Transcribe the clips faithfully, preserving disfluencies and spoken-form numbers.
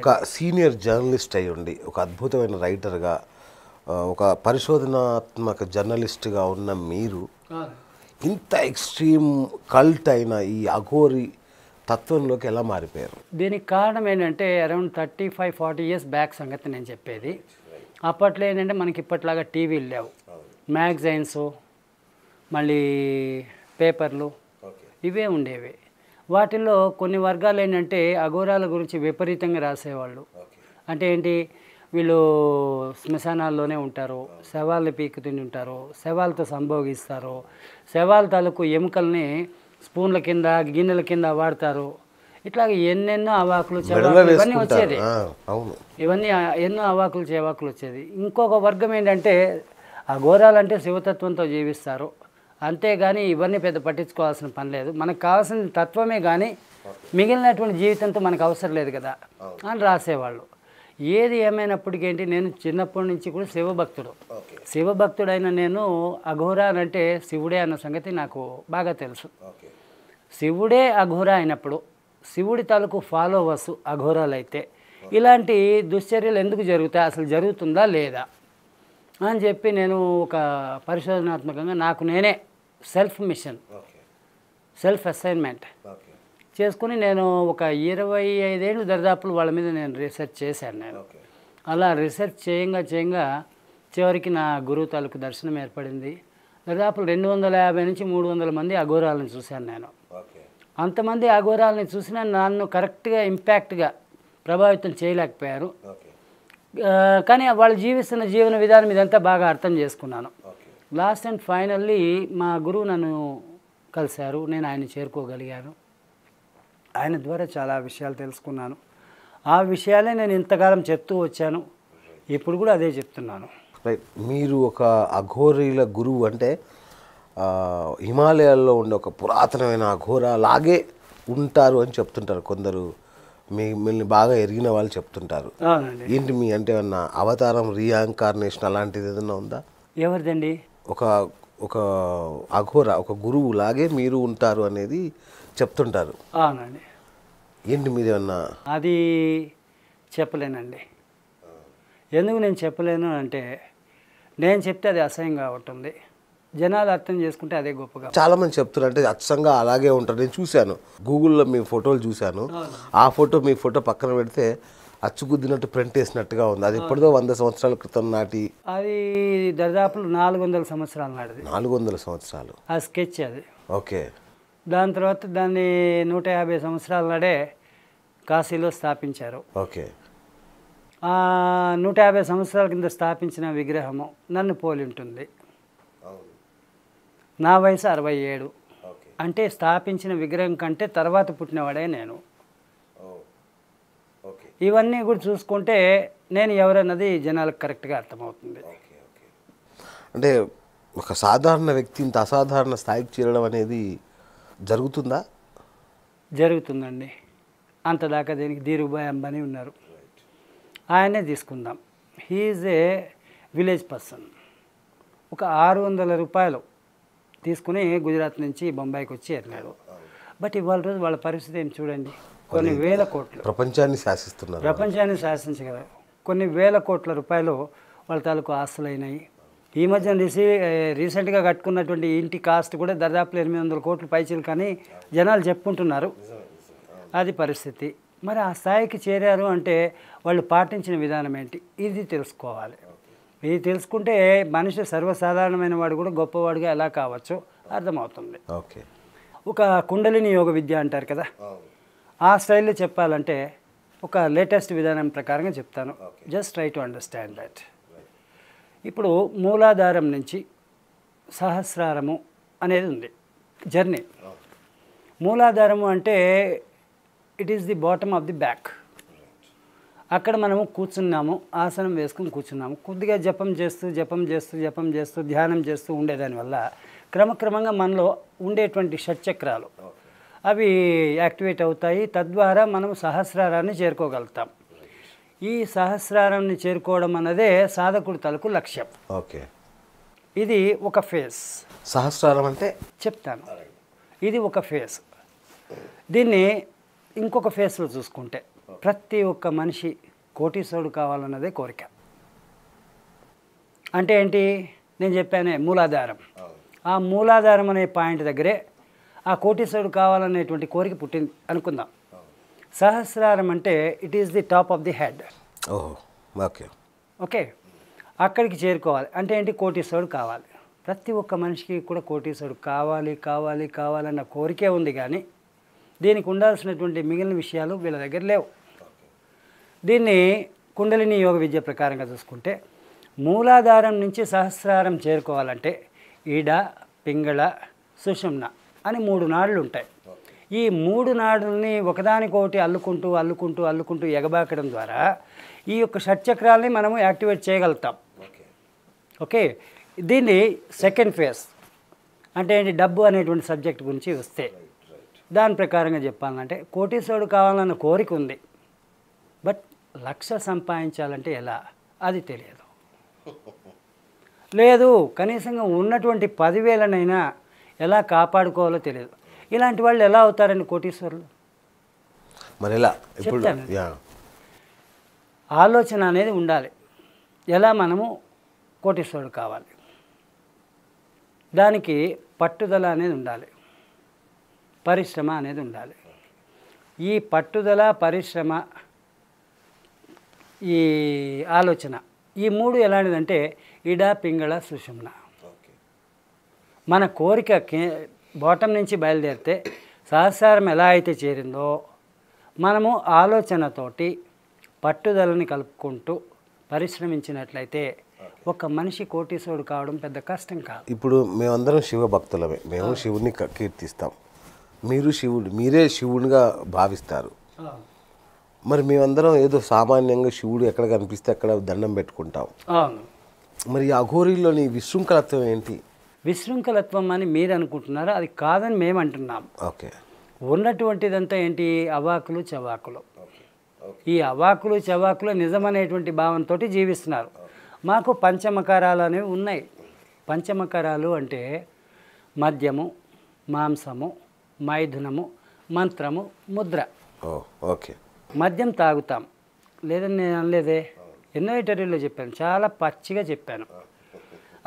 ఒక senior journalist అయ్యండి, ఒక అద్భుతమైన రైటర్గా, ఒక పరిశోధనాత్మక జర్నలిస్ట్గా ఉన్న మీరు ఇంత ఎక్స్ట్రీమ్ కల్ట్ అయిన ఈ అఘోరి తత్వంలోకి ఎలా మారిపోయారు? దీనికి కారణం ఏంటంటే around thirty five forty years back సంగతి నేను చెప్పేది. అప్పట్లో ఏంటంటే మనకి ఇప్పట్లాగా టీవీలు లేవు, మ్యాగజైన్స్ మళ్ళీ పేపర్లు ఇవే ఉండేవి. వాటిల్లో కొన్ని వర్గాలు ఏంటంటే అఘోరాల గురించి విపరీతంగా రాసేవాళ్ళు. అంటే ఏంటి, వీళ్ళు శ్మశానాల్లోనే ఉంటారు, శవాల్ని పీకు తిని ఉంటారు, శవాలతో సంభోగిస్తారు, శవాల తాలూకు ఎముకల్ని స్పూన్ల కింద గిన్నెల కింద వాడతారు. ఇట్లాగే ఎన్నెన్నో అవాకులు చేవాకులు ఇవన్నీ వచ్చేది, ఇవన్నీ ఎన్నో అవాకులు చేవాకులు వచ్చేది. ఇంకొక వర్గం ఏంటంటే అఘోరాలంటే శివతత్వంతో జీవిస్తారు అంతేగాని ఇవన్నీ పెద్ద పట్టించుకోవాల్సిన పని లేదు, మనకు కావాల్సిన తత్వమే కానీ మిగిలినటువంటి జీవితంతో మనకు అవసరం లేదు కదా అని రాసేవాళ్ళు. ఏది ఏమైనప్పటికేంటి, నేను చిన్నప్పటి నుంచి కూడా శివభక్తుడు. శివభక్తుడైన నేను అఘోరా అంటే శివుడే అన్న సంగతి నాకు బాగా తెలుసు. శివుడే అఘోరా అయినప్పుడు శివుడి తాలూకు ఫాలోవర్స్ అఘోరాలు అయితే ఇలాంటి దుశ్చర్యలు ఎందుకు జరుగుతాయి, అసలు జరుగుతుందా లేదా అని చెప్పి నేను ఒక పరిశోధనాత్మకంగా నాకు నేనే సెల్ఫ్ మిషన్ సెల్ఫ్ అసైన్మెంట్ చేసుకుని నేను ఒక ఇరవై ఐదేళ్ళు దరిదాపులు వాళ్ళ మీద నేను రీసెర్చ్ చేశాను. నేను అలా రీసెర్చ్ చేయంగా చేయంగా చివరికి నా గురువు తాలూకు దర్శనం ఏర్పడింది. దాదాపు రెండు వందల యాభై నుంచి మూడు వందల మంది అఘోరాలను చూశాను నేను. అంతమంది అఘోరాలని చూసినా నన్ను కరెక్ట్గా ఇంపాక్ట్గా ప్రభావితం చేయలేకపోయారు, కానీ వాళ్ళు జీవిస్తున్న జీవన విధానం ఇదంతా బాగా అర్థం చేసుకున్నాను. లాస్ట్ అండ్ ఫైనల్లీ మా గురువు నన్ను కలిశారు, నేను ఆయన చేరుకోగలిగాను. ఆయన ద్వారా చాలా విషయాలు తెలుసుకున్నాను. ఆ విషయాలే నేను ఇంతకాలం చెప్తూ వచ్చాను, ఇప్పుడు కూడా అదే చెప్తున్నాను. రైట్, మీరు ఒక అఘోరీల గురువు, అంటే హిమాలయాల్లో ఉండే ఒక పురాతనమైన అఘోరా లాగే ఉంటారు అని చెప్తుంటారు కొందరు, మిమ్మల్ని బాగా ఎరిగిన వాళ్ళు చెప్తుంటారు. ఏంటి మీ అంటే ఏమన్నా అవతారం రీఇన్కార్నేషన్ అలాంటిది ఏదన్నా ఉందా? ఎవరిదండి? ఒక ఒక అఘోరా, ఒక గురువు లాగే మీరు ఉంటారు అనేది చెప్తుంటారు. అవునండి. ఏంటి మీరేమన్నా? అది చెప్పలేనండి. ఎందుకు నేను చెప్పలేను అంటే, నేను చెప్తే అది అసహ్యంగా ఉంటుంది, జనాలు అర్థం చేసుకుంటే అదే గొప్పగా. చాలామంది చెప్తున్నారు అంటే అచ్చంగా అలాగే ఉంటారు. నేను చూశాను, గూగుల్లో మీ ఫోటోలు చూశాను. ఆ ఫోటో మీ ఫోటో పక్కన పెడితే అచ్చుగుద్దినట్టు ప్రింట్ వేసినట్టుగా ఉంది. అది ఎప్పుడో వంద సంవత్సరాల క్రితం నాటి, అది దాదాపు నాలుగు వందల సంవత్సరాల నాటిది. నాలుగు వందల సంవత్సరాలు ఆ స్కెచ్ అది. ఓకే. దాని తర్వాత దాన్ని నూట యాభై సంవత్సరాల నాడే కాశీలో స్థాపించారు. ఓకే. నూట యాభై సంవత్సరాల కింద స్థాపించిన విగ్రహము నన్ను పోలి ఉంటుంది. నా వయసు అరవై ఏడు, అంటే స్థాపించిన విగ్రహం కంటే తర్వాత పుట్టినవాడే నేను. ఇవన్నీ కూడా చూసుకుంటే నేను ఎవరన్నది జనాలకు కరెక్ట్గా అర్థమవుతుంది. అంటే ఒక సాధారణ వ్యక్తి ఇంత అసాధారణ స్థాయికి చేరడం అనేది జరుగుతుందా? జరుగుతుందండి. అంతదాకా దీనికి ధీరుభాయ్ అంబానీ ఉన్నారు, ఆయనే తీసుకుందాం. He is a village person. ఒక ఆరు వందల రూపాయలు తీసుకుని గుజరాత్ నుంచి బొంబాయికి వచ్చి వెళ్ళాడు. బట్ ఇవాళ రోజు వాళ్ళ పరిస్థితి ఏం చూడండి, కొన్ని వేల కోట్లు ప్రపంచాన్ని శాసిస్తున్నారు, ప్రపంచాన్ని శాసించగలరు. కొన్ని వేల కోట్ల రూపాయలు వాళ్ళ తాలూకు ఆస్తులైనాయి. ఈ మధ్యన రీసీ రీసెంట్గా కట్టుకున్నటువంటి ఇంటి కాస్ట్ కూడా దాదాపు ఎనిమిది వందల కోట్లు పైచీలు కానీ జనాలు చెప్పుకుంటున్నారు. అది పరిస్థితి. మరి ఆ స్థాయికి చేరారు అంటే వాళ్ళు పాటించిన విధానం ఏంటి, ఇది తెలుసుకోవాలి. ఇది తెలుసుకుంటే మనిషి సర్వసాధారణమైన వాడు కూడా గొప్పవాడుగా ఎలా కావచ్చో అర్థమవుతుంది. ఓకే. ఒక కుండలిని యోగ విద్య అంటారు కదా, ఆ స్టైల్లో చెప్పాలంటే ఒక లేటెస్ట్ విధానం ప్రకారంగా చెప్తాను. Just try to understand that. ఇప్పుడు మూలాధారం నుంచి సహస్రారము అనేది ఉంది జర్నీ. మూలాధారము అంటే it is the bottom of the back. అక్కడ మనము కూర్చున్నాము, ఆసనం వేసుకుని కూర్చున్నాము. కొద్దిగా జపం చేస్తూ జపం చేస్తూ జపం చేస్తూ ధ్యానం చేస్తూ ఉండేదానివల్ల క్రమక్రమంగా మనలో ఉండేటువంటి షట్చక్రాలు అవి యాక్టివేట్ అవుతాయి. తద్వారా మనం సహస్రారాన్ని చేరుకోగలుగుతాం. ఈ సహస్రారాన్ని చేరుకోవడం అన్నదే సాధకుడి తలకు లక్ష్యం. ఓకే. ఇది ఒక ఫేస్. సహస్రారం అంటే చెప్తాను. ఇది ఒక ఫేస్. దీన్ని ఇంకొక ఫేస్లో చూసుకుంటే ప్రతి ఒక్క మనిషి కోటీశ్వరుడు కావాలన్నదే కోరిక. అంటే ఏంటి, నేను చెప్పానే మూలాధారం. ఆ మూలాధారం అనే పాయింట్ దగ్గరే ఆ కోటీశ్వరుడు కావాలనేటువంటి కోరిక పుట్టింది అనుకుందాం. సహస్రారం అంటే it is the top of the head. Okay okay అక్కడికి చేరుకోవాలి అంటే ఏంటి, కోటీశ్వరుడు కావాలి. ప్రతి ఒక్క మనిషికి కూడా కోటీశ్వరుడు కావాలి కావాలి కావాలన్న కోరికే ఉంది, కానీ దీనికి ఉండాల్సినటువంటి మిగిలిన విషయాలు వీళ్ళ దగ్గర లేవు. దీన్ని కుండలిని యోగ విద్య ప్రకారంగా చూసుకుంటే మూలాధారం నుంచి సహస్రారం చేరుకోవాలంటే ఈడ, పింగళ, సుషుమ్న అని మూడు నాడులు ఉంటాయి. ఈ మూడు నాడుల్ని ఒకదానికొకటి అల్లుకుంటూ అల్లుకుంటూ అల్లుకుంటూ ఎగబాకడం ద్వారా ఈ యొక్క షట్చక్రాలని మనము యాక్టివేట్ చేయగలుగుతాం. ఓకే, దీన్ని సెకండ్ ఫేజ్ అంటే ఏంటి, డబ్బు అనేటువంటి సబ్జెక్ట్ గురించి వస్తే దాని ప్రకారంగా చెప్పాలంటే కోటీశ్వరుడు కావాలన్న కోరిక ఉంది, బట్ లక్ష సంపాదించాలంటే ఎలా అది తెలియదు. లేదు కనీసంగా ఉన్నటువంటి పదివేలనైనా ఎలా కాపాడుకోవాలో తెలియదు. ఇలాంటి వాళ్ళు ఎలా అవుతారండి కోటీశ్వరులు? మరి ఎలా చెప్తాను, ఆలోచన అనేది ఉండాలి. ఎలా మనము కోటీశ్వరుడు కావాలి, దానికి పట్టుదల అనేది ఉండాలి, పరిశ్రమ అనేది ఉండాలి. ఈ పట్టుదల, పరిశ్రమ, ఈ ఆలోచన, ఈ మూడు ఎలాంటిదంటే ఇడ, పింగళ, సుషుమ్న. మన కోరిక బాటం నుంచి బయలుదేరితే సహస్రం ఎలా అయితే చేరిందో మనము ఆలోచనతోటి పట్టుదలని కలుపుకుంటూ పరిశ్రమించినట్లయితే ఒక మనిషి కోటీశ్వరుడు కావడం పెద్ద కష్టం కాదు. ఇప్పుడు మేమందరం శివ భక్తులమే, మేము శివుని కీర్తిస్తాం. మీరు శివుడు, మీరే శివునిగా భావిస్తారు. మరి మేమందరం ఏదో సామాన్యంగా శివుడు ఎక్కడ కనిపిస్తే అక్కడ దండం పెట్టుకుంటాం. మరి అఘోరీలోని విశృంఖలత్వం ఏంటి? విశృంఖలత్వం అని మీరు అనుకుంటున్నారా, అది కాదని మేము అంటున్నాం. ఓకే, ఉన్నటువంటిదంతా ఏంటి, అవాకులు చవాకులు. ఈ అవాకులు చవాకులు నిజమనేటువంటి భావనతో జీవిస్తున్నారు. మాకు పంచమకారాలు అనేవి ఉన్నాయి. పంచమకారాలు అంటే మద్యము, మాంసము, మైథునము, మంత్రము, ముద్ర. ఓకే, మద్యం తాగుతాం లేదని నేను అనలేదే, ఎన్నో ఇంటర్వ్యూలో చెప్పాను, చాలా పచ్చిగా చెప్పాను.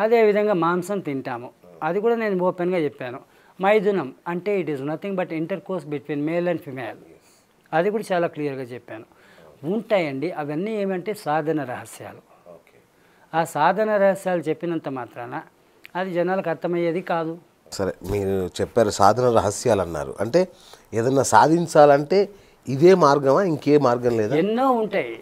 అదేవిధంగా మాంసం తింటాము, అది కూడా నేను ఓపెన్గా చెప్పాను. మైథునం అంటే it is nothing but intercourse between male and female, అది కూడా చాలా క్లియర్గా చెప్పాను. ఉంటాయండి అవన్నీ, ఏమంటే సాధన రహస్యాలు. ఆ సాధన రహస్యాలు చెప్పినంత మాత్రాన అది జనాలకు అర్థమయ్యేది కాదు. సరే, మీరు చెప్పారు సాధన రహస్యాలు అన్నారు, అంటే ఏదన్నా సాధించాలంటే ఇదే మార్గమా, ఇంకే మార్గం లేదా? ఎన్నో ఉంటాయి,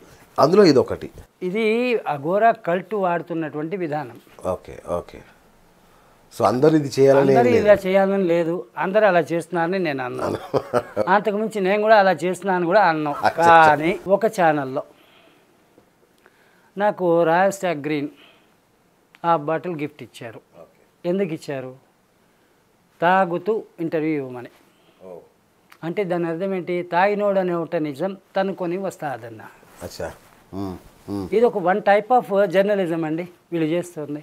అందులో ఇది ఒకటి. ఇది అఘోరా కల్ట్ వాడుతున్నటువంటి విధానం. ఓకే ఓకే సో అందరూ ఇది చేయాలని, ఇలా చేయాలని లేదు, అందరూ అలా చేస్తున్నారని నేను అన్నాను. అంతకుమించి నేను కూడా అలా చేస్తున్నాను కూడా అన్నాం. కానీ ఒక ఛానల్లో నాకు రాయల్ స్టాగ్ గ్రీన్ ఆ బాటిల్ గిఫ్ట్ ఇచ్చారు. ఎందుకు ఇచ్చారు, తాగుతూ ఇంటర్వ్యూ ఇవ్వమని. అంటే దాని అర్థం ఏంటి, తాగినోడు అనే ఒకటి నిజం తనుకొని వస్తాదన్న. ఇది ఒక వన్ టైప్ ఆఫ్ జర్నలిజం అండి వీళ్ళు చేస్తుంది.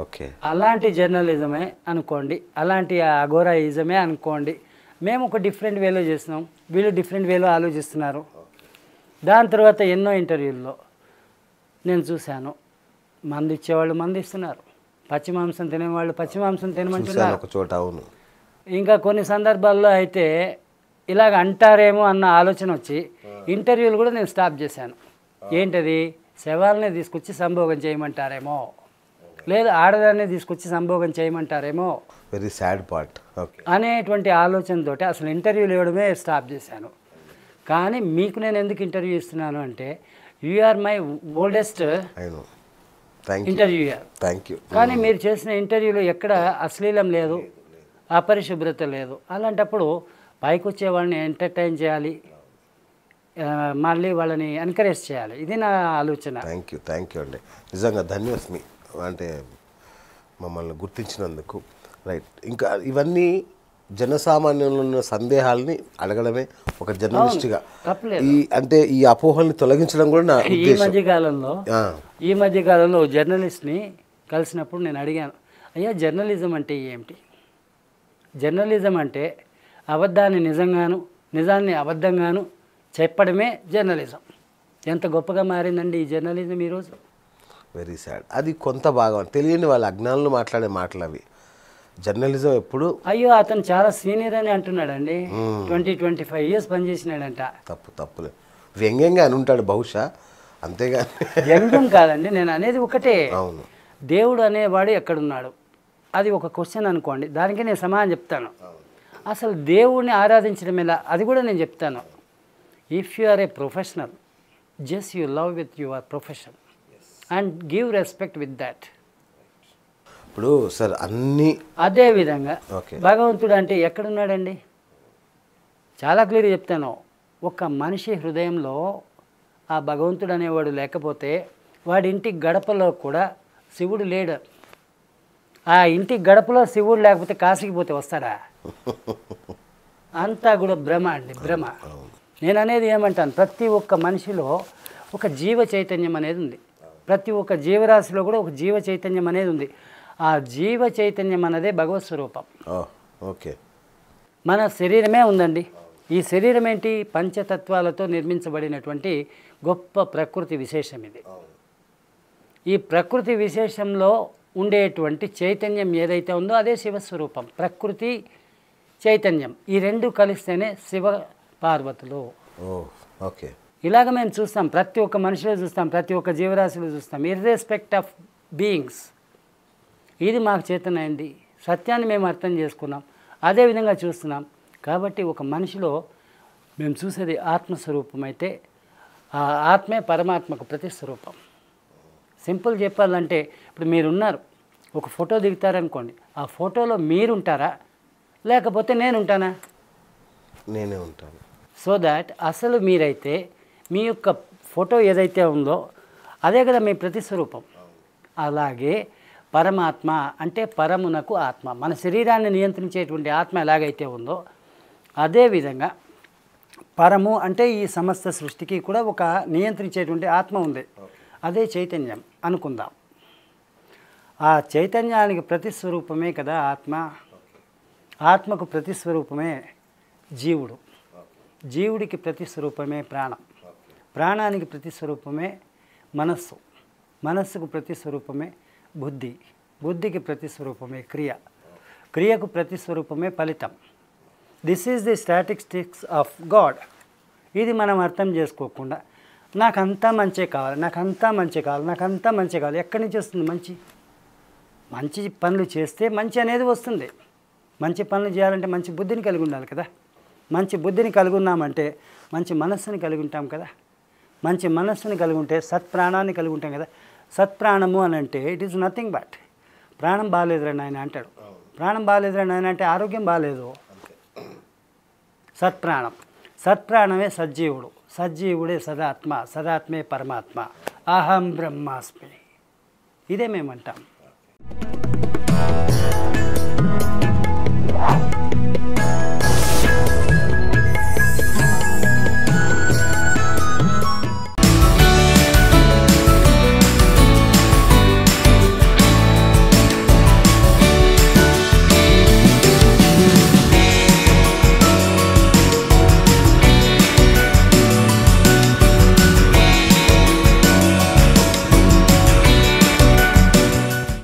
ఓకే, అలాంటి జర్నలిజమే అనుకోండి, అలాంటి అఘోరాయిజమే అనుకోండి. మేము ఒక డిఫరెంట్ వేలో చేస్తున్నాం, వీళ్ళు డిఫరెంట్ వేలో ఆలోచిస్తున్నారు. దాని తర్వాత ఎన్నో ఇంటర్వ్యూల్లో నేను చూశాను, మందు ఇచ్చేవాళ్ళు మందు ఇస్తున్నారు, పచ్చిమాంసం తినేవాళ్ళు పచ్చిమాంసం తినమంటున్నారు ఒక చోట. అవును, ఇంకా కొన్ని సందర్భాల్లో అయితే ఇలాగ అంటారేమో అన్న ఆలోచన వచ్చి ఇంటర్వ్యూలు కూడా నేను స్టాప్ చేశాను. ఏంటది, శవాలనే తీసుకొచ్చి సంభోగం చేయమంటారేమో, లేదు ఆడదాన్నే తీసుకొచ్చి సంభోగం చేయమంటారేమో, వెరీ సాడ్ పార్ట్ అనేటువంటి ఆలోచనతో అసలు ఇంటర్వ్యూలు ఇవ్వడమే స్టాప్ చేశాను. కానీ మీకు నేను ఎందుకు ఇంటర్వ్యూ ఇస్తున్నాను అంటే you are my oldest interviewer. కానీ మీరు చేసిన ఇంటర్వ్యూలో ఎక్కడ అశ్లీలం లేదు, అపరిశుభ్రత లేదు. అలాంటప్పుడు పైకి వచ్చే వాళ్ళని ఎంటర్టైన్ చేయాలి, మళ్ళీ వాళ్ళని ఎంకరేజ్ చేయాలి, ఇది నా ఆలోచన. థ్యాంక్ యూ, థ్యాంక్ యూ అండి, నిజంగా ధన్యవాదాలు అంటే మమ్మల్ని గుర్తించినందుకు. రైట్, ఇంకా ఇవన్నీ జనసామాన్యంలో ఉన్న సందేహాలని అడగడమే ఒక జర్నలిస్ట్గా. ఈ అంటే ఈ అపోహల్ని తొలగించడం కూడా నా ఈ మధ్యకాలంలో ఈ మధ్యకాలంలో జర్నలిస్ట్ని కలిసినప్పుడు నేను అడిగాను, అయ్యా జర్నలిజం అంటే ఏమిటి? జర్నలిజం అంటే అబద్ధాన్ని నిజంగాను, నిజాన్ని అబద్ధంగాను, చెప్పడమే జర్నలిజం. ఎంత గొప్పగా మారిందండి ఈ జర్నలిజం ఈరోజు. Very sad. అది కొంత భాగం తెలియని వాళ్ళ అజ్ఞానంలో మాట్లాడే మాటలు అవి. జర్నలిజం ఎప్పుడు అయ్యో అతను చాలా సీనియర్ అని అంటున్నాడండి, ట్వంటీ ట్వంటీ ఫైవ్ ఇయర్స్ పనిచేసినాడంట. తప్పు తప్పులే, వ్యంగ్యంగా అని ఉంటాడు బహుశా, అంతేగాని వ్యంగ్యం కాదండి. నేను అనేది ఒకటే, అవును దేవుడు అనేవాడు ఎక్కడున్నాడు అది ఒక క్వశ్చన్ అనుకోండి, దానికి నేను సమాధానం చెప్తాను. అసలు దేవుడిని ఆరాధించడం ఎలా అది కూడా నేను చెప్తాను. If you are a professional, just you love with your profession and give respect with that. ఇప్పుడు సార్ అన్ని అదే విధంగా భగవంతుడు అంటే ఎక్కడున్నాడండి? చాలా క్లియర్గా చెప్తాను, ఒక మనిషి హృదయంలో ఆ భగవంతుడు అనేవాడు లేకపోతే వాడి ఇంటి గడపలో కూడా శివుడు లేడు. ఆ ఇంటి గడపలో శివుడు లేకపోతే కాశీకి పోతే వస్తాడా? అంతా కూడా భ్రమ అండి, భ్రమ. నేను అనేది ఏమంటాను, ప్రతి ఒక్క మనిషిలో ఒక జీవ చైతన్యం అనేది ఉంది, ప్రతి ఒక్క జీవరాశిలో కూడా ఒక జీవ చైతన్యం అనేది ఉంది. ఆ జీవ చైతన్యం అన్నదే భగవత్ స్వరూపం. ఓకే, మన శరీరమే ఉందండి. ఈ శరీరం ఏంటి? పంచతత్వాలతో నిర్మించబడినటువంటి గొప్ప ప్రకృతి విశేషం ఇది. ఈ ప్రకృతి విశేషంలో ఉండేటువంటి చైతన్యం ఏదైతే ఉందో అదే శివస్వరూపం. ప్రకృతి చైతన్యం ఈ రెండు కలిస్తేనే శివ పార్వతులు. ఓకే, ఇలాగ మేము చూస్తాం, ప్రతి ఒక్క మనిషిలో చూస్తాం, ప్రతి ఒక్క జీవరాశిలో చూస్తాం, ఇర్రెస్పెక్ట్ ఆఫ్ బీయింగ్స్. ఇది మాకు చేతనైంది, సత్యాన్ని మేము అర్థం చేసుకున్నాం, అదేవిధంగా చూస్తున్నాం. కాబట్టి ఒక మనిషిలో మేము చూసేది ఆత్మస్వరూపం అయితే ఆ ఆత్మే పరమాత్మకు ప్రతిస్వరూపం. సింపుల్ చెప్పాలంటే ఇప్పుడు మీరున్నారు, ఒక ఫోటో దిగుతారనుకోండి, ఆ ఫోటోలో మీరుంటారా లేకపోతే నేను ఉంటానా? నేనే ఉంటాను. సో దాట్ అసలు మీరైతే మీ యొక్క ఫోటో ఏదైతే ఉందో అదే కదా మీ ప్రతిస్వరూపం. అలాగే పరమాత్మ అంటే పరమునకు ఆత్మ, మన శరీరాన్ని నియంత్రించేటువంటి ఆత్మ ఎలాగైతే ఉందో అదేవిధంగా పరము అంటే ఈ సమస్త సృష్టికి కూడా ఒక నియంత్రించేటువంటి ఆత్మ ఉంది, అదే చైతన్యం అనుకుందాం. ఆ చైతన్యానికి ప్రతిస్వరూపమే కదా ఆత్మ, ఆత్మకు ప్రతిస్వరూపమే జీవుడు, జీవుడికి ప్రతిస్వరూపమే ప్రాణం, ప్రాణానికి ప్రతిస్వరూపమే మనస్సు, మనస్సుకు ప్రతిస్వరూపమే బుద్ధి, బుద్ధికి ప్రతిస్వరూపమే క్రియ, క్రియకు ప్రతిస్వరూపమే ఫలితం. This is the statistics of God. ఇది మనం అర్థం చేసుకోకుండా నాకంతా మంచి కావాలి, నాకంతా మంచి కావాలి, నాకంతా మంచి కావాలి, ఎక్కడి నుంచి వస్తుంది మంచి? మంచి పనులు చేస్తే మంచి అనేది వస్తుంది. మంచి పనులు చేయాలంటే మంచి బుద్ధిని కలిగి ఉండాలి కదా, మంచి బుద్ధిని కలిగి ఉన్నామంటే మంచి మనస్సుని కలిగి ఉంటాం కదా, మంచి మనస్సుని కలిగి ఉంటే సత్ప్రాణాన్ని కలిగి ఉంటాం కదా. సత్ప్రాణము అని అంటే ఇట్ ఈస్ నథింగ్ బట్ ప్రాణం బాగాలేదురా నాయన అంటాడు. ప్రాణం బాగాలేదురా నాయన అంటే ఆరోగ్యం బాగాలేదు. సత్ప్రాణం, సత్ప్రాణమే సజ్జీవుడు, సజ్జీవుడే సదాత్మ, సదాత్మే పరమాత్మ, అహం బ్రహ్మాస్మి. ఇదే మేమంటాం.